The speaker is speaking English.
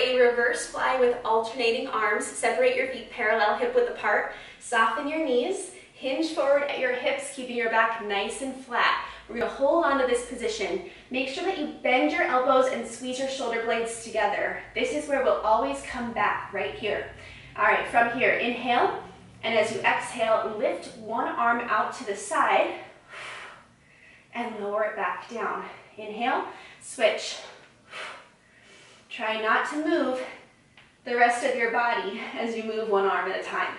a reverse fly with alternating arms, separate your feet parallel hip width apart, soften your knees, hinge forward at your hips, keeping your back nice and flat. We're going to hold on to this position. Make sure that you bend your elbows and squeeze your shoulder blades together. This is where we'll always come back, right here. All right, from here, inhale, and as you exhale, lift one arm out to the side and lower it back down. Inhale, switch. Try not to move the rest of your body as you move one arm at a time.